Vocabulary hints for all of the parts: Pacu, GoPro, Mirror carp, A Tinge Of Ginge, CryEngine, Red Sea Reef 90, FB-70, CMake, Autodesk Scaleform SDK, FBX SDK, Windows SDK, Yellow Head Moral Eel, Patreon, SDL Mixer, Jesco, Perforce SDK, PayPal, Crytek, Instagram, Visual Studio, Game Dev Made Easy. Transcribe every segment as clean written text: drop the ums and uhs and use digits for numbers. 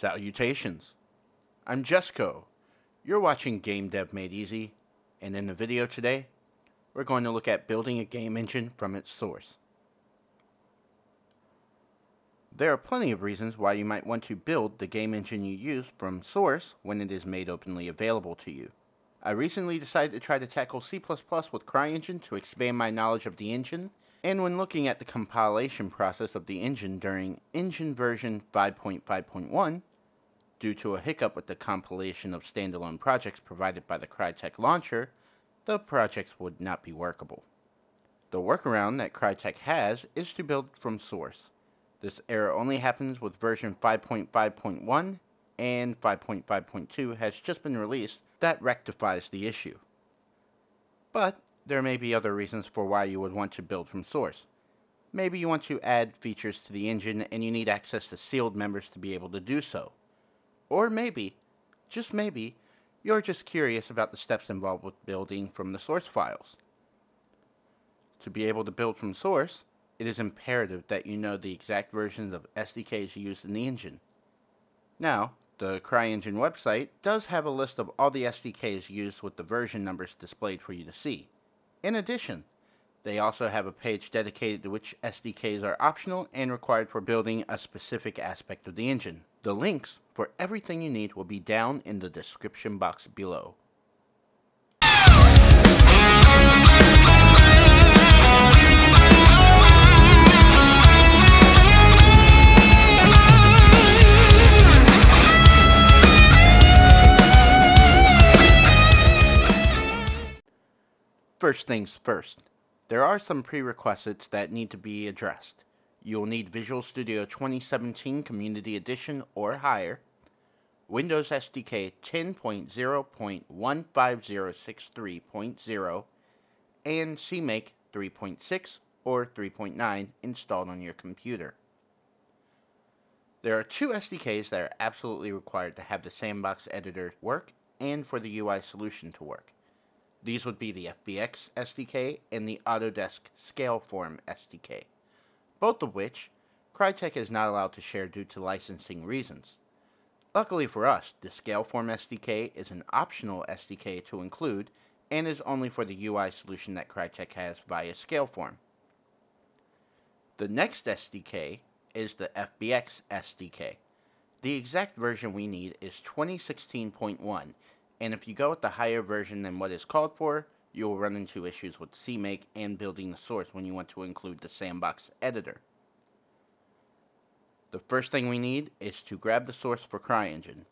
Salutations, I'm Jesco. You're watching Game Dev Made Easy, and in the video today, we're going to look at building a game engine from its source. There are plenty of reasons why you might want to build the game engine you use from source when it is made openly available to you. I recently decided to try to tackle C++ with CryEngine to expand my knowledge of the engine, and when looking at the compilation process of the engine during engine version 5.5.1, due to a hiccup with the compilation of standalone projects provided by the Crytek launcher, the projects would not be workable. The workaround that Crytek has is to build from source. This error only happens with version 5.5.1 and 5.5.2 has just been released that rectifies the issue. But there may be other reasons for why you would want to build from source. Maybe you want to add features to the engine and you need access to sealed members to be able to do so. Or maybe, just maybe, you're just curious about the steps involved with building from the source files. To be able to build from source, it is imperative that you know the exact versions of SDKs used in the engine. Now, the CryEngine website does have a list of all the SDKs used with the version numbers displayed for you to see. In addition, they also have a page dedicated to which SDKs are optional and required for building a specific aspect of the engine. The links for everything you need will be down in the description box below. First things first, there are some prerequisites that need to be addressed. You'll need Visual Studio 2017 Community Edition or higher, Windows SDK 10.0.15063.0, and CMake 3.6 or 3.9 installed on your computer. There are two SDKs that are absolutely required to have the sandbox editor work and for the UI solution to work. These would be the FBX SDK and the Autodesk Scaleform SDK, both of which Crytek is not allowed to share due to licensing reasons. Luckily for us, the Scaleform SDK is an optional SDK to include and is only for the UI solution that Crytek has via Scaleform. The next SDK is the FBX SDK. The exact version we need is 2016.1. And if you go with the higher version than what is called for, you will run into issues with CMake and building the source when you want to include the sandbox editor. The first thing we need is to grab the source for CryEngine.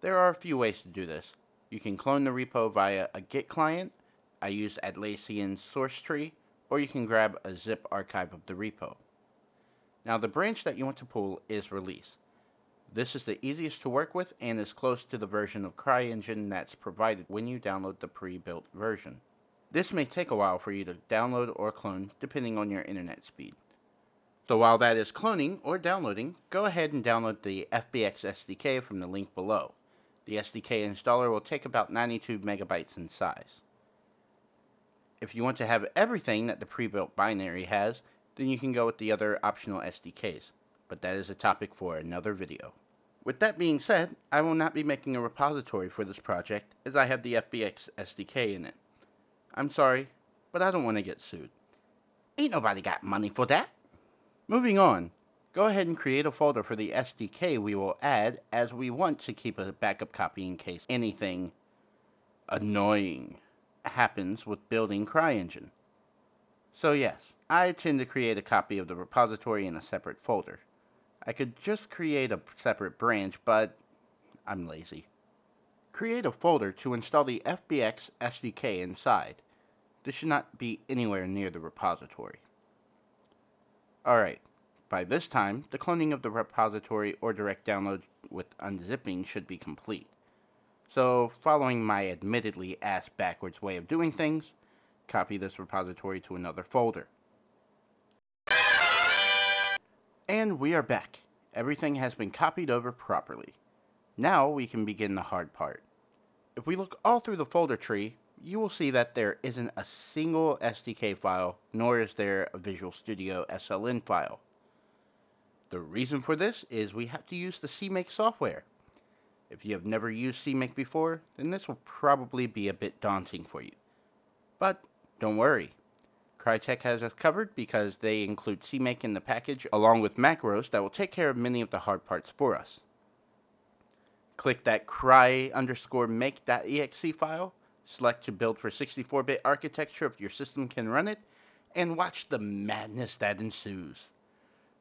There are a few ways to do this. You can clone the repo via a Git client, I use Atlassian's source tree, or you can grab a zip archive of the repo. Now the branch that you want to pull is release. This is the easiest to work with and is close to the version of CryEngine that's provided when you download the pre-built version. This may take a while for you to download or clone depending on your internet speed. So while that is cloning or downloading, go ahead and download the FBX SDK from the link below. The SDK installer will take about 92 megabytes in size. If you want to have everything that the pre-built binary has, then you can go with the other optional SDKs. But that is a topic for another video. With that being said, I will not be making a repository for this project as I have the FBX SDK in it. I'm sorry, but I don't want to get sued. Ain't nobody got money for that. Moving on, go ahead and create a folder for the SDK we will add as we want to keep a backup copy in case anything annoying happens with building CryEngine. So yes, I tend to create a copy of the repository in a separate folder. I could just create a separate branch, but I'm lazy. Create a folder to install the FBX SDK inside. This should not be anywhere near the repository. Alright, by this time, the cloning of the repository or direct download with unzipping should be complete. So, following my admittedly ass-backwards way of doing things, copy this repository to another folder. And we are back. Everything has been copied over properly. Now we can begin the hard part. If we look all through the folder tree, you will see that there isn't a single SDK file, nor is there a Visual Studio SLN file. The reason for this is we have to use the CMake software. If you have never used CMake before, then this will probably be a bit daunting for you. But don't worry. Crytek has us covered because they include CMake in the package along with macros that will take care of many of the hard parts for us. Click that cry_make.exe file, select to build for 64-bit architecture if your system can run it, and watch the madness that ensues.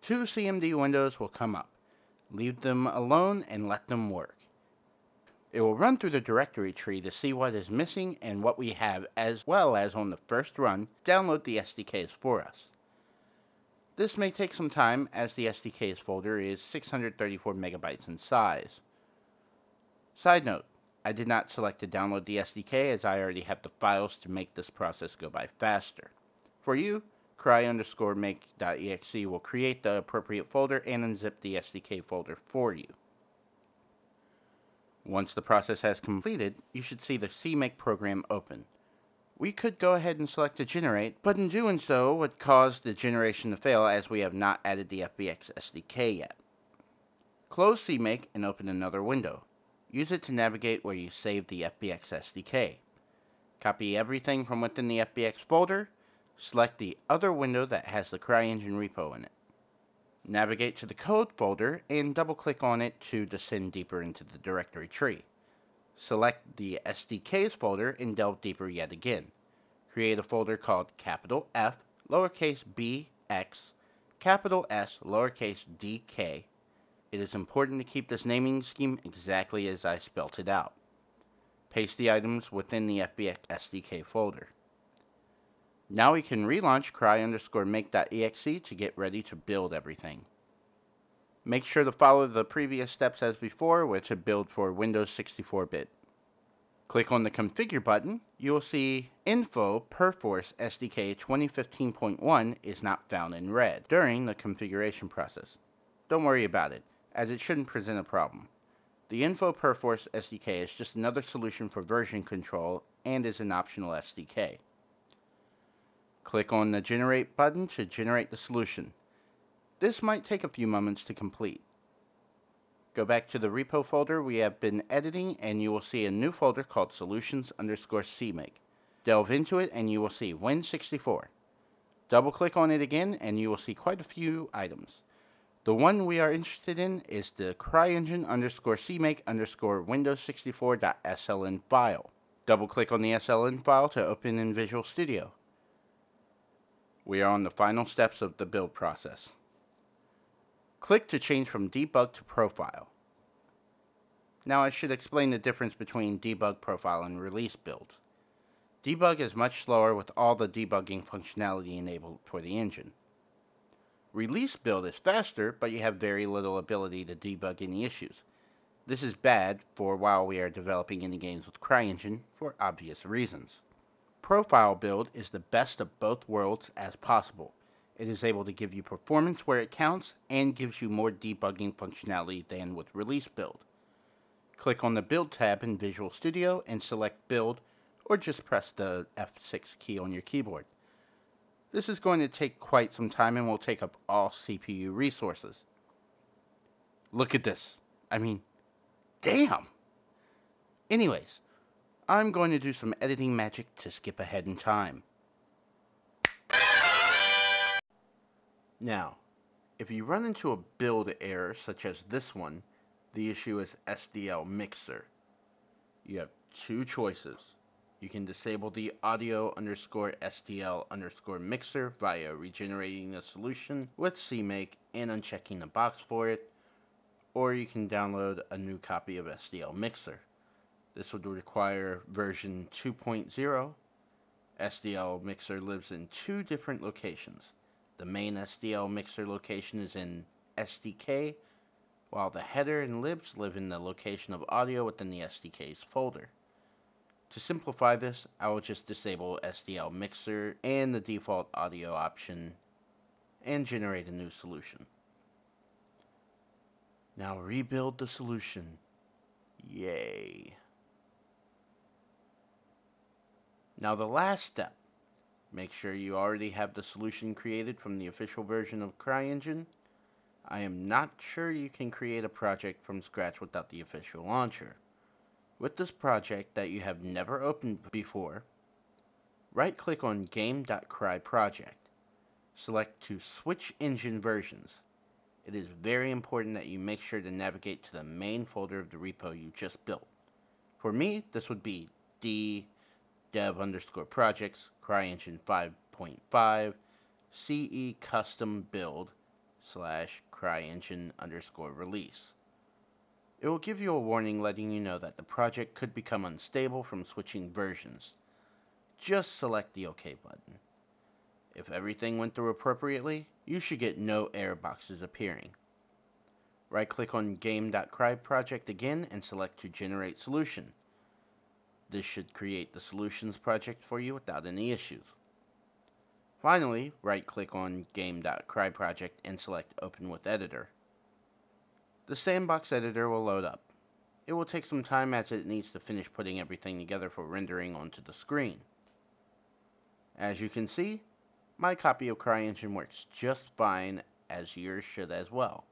Two CMD windows will come up. Leave them alone and let them work. It will run through the directory tree to see what is missing and what we have, as well as on the first run, download the SDKs for us. This may take some time as the SDKs folder is 634 megabytes in size. Side note, I did not select to download the SDK as I already have the files to make this process go by faster. For you, cry_make.exe will create the appropriate folder and unzip the SDK folder for you. Once the process has completed, you should see the CMake program open. We could go ahead and select to generate, but in doing so would cause the generation to fail as we have not added the FBX SDK yet. Close CMake and open another window. Use it to navigate where you saved the FBX SDK. Copy everything from within the FBX folder. Select the other window that has the CryEngine repo in it. Navigate to the code folder and double-click on it to descend deeper into the directory tree. Select the SDKs folder and delve deeper yet again. Create a folder called capital F, lowercase b, x, capital S, lowercase dk. It is important to keep this naming scheme exactly as I spelt it out. Paste the items within the FBX SDK folder. Now we can relaunch cry_make.exe to get ready to build everything. Make sure to follow the previous steps as before, which are build for Windows 64-bit. Click on the Configure button. You will see Info Perforce SDK 2015.1 is not found in red during the configuration process. Don't worry about it, as it shouldn't present a problem. The Info Perforce SDK is just another solution for version control and is an optional SDK. Click on the Generate button to generate the solution. This might take a few moments to complete. Go back to the repo folder we have been editing and you will see a new folder called solutions_cmake. Delve into it and you will see Win64. Double click on it again and you will see quite a few items. The one we are interested in is the CryEngine_cmake_windows64.sln file. Double click on the SLN file to open in Visual Studio. We are on the final steps of the build process. Click to change from Debug to Profile. Now I should explain the difference between Debug Profile and Release builds. Debug is much slower with all the debugging functionality enabled for the engine. Release build is faster, but you have very little ability to debug any issues. This is bad for while we are developing any games with CryEngine for obvious reasons. Profile build is the best of both worlds as possible. It is able to give you performance where it counts and gives you more debugging functionality than with release build. Click on the Build tab in Visual Studio and select Build, or just press the F6 key on your keyboard. This is going to take quite some time and will take up all CPU resources. Look at this. I mean, damn! Anyways, I'm going to do some editing magic to skip ahead in time. Now, if you run into a build error such as this one, the issue is SDL Mixer. You have two choices. You can disable the audio_SDL_mixer via regenerating the solution with CMake and unchecking the box for it, or you can download a new copy of SDL Mixer. This would require version 2.0. SDL Mixer lives in two different locations. The main SDL Mixer location is in SDK, while the header and libs live in the location of audio within the SDK's folder. To simplify this, I will just disable SDL Mixer and the default audio option and generate a new solution. Now rebuild the solution. Yay. Now the last step, make sure you already have the solution created from the official version of CryEngine. I am not sure you can create a project from scratch without the official launcher. With this project that you have never opened before, right-click on Game.Cry Project. Select to switch engine versions. It is very important that you make sure to navigate to the main folder of the repo you just built. For me, this would be dev_projects, CryEngine 5.5, CE custom build, /CryEngine_release. It will give you a warning letting you know that the project could become unstable from switching versions. Just select the OK button. If everything went through appropriately, you should get no error boxes appearing. Right-click on Game.Cry Project again and select to Generate Solution. This should create the Solutions project for you without any issues. Finally, right-click on Game.Cry Project and select Open with Editor. The sandbox editor will load up. It will take some time as it needs to finish putting everything together for rendering onto the screen. As you can see, my copy of CryEngine works just fine, as yours should as well.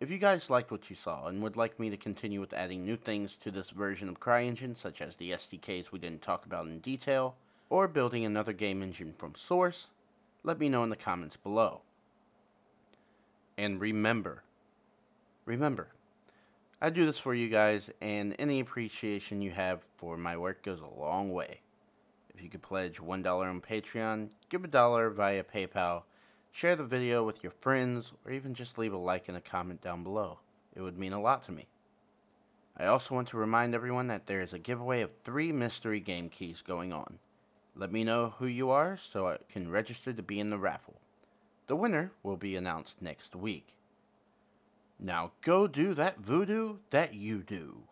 If you guys liked what you saw and would like me to continue with adding new things to this version of CryEngine, such as the SDKs we didn't talk about in detail, or building another game engine from source, let me know in the comments below. And remember, I do this for you guys, and any appreciation you have for my work goes a long way. If you could pledge $1 on Patreon, give $1 via PayPal, share the video with your friends, or even just leave a like and a comment down below. It would mean a lot to me. I also want to remind everyone that there is a giveaway of 3 mystery game keys going on. Let me know who you are so I can register to be in the raffle. The winner will be announced next week. Now go do that voodoo that you do.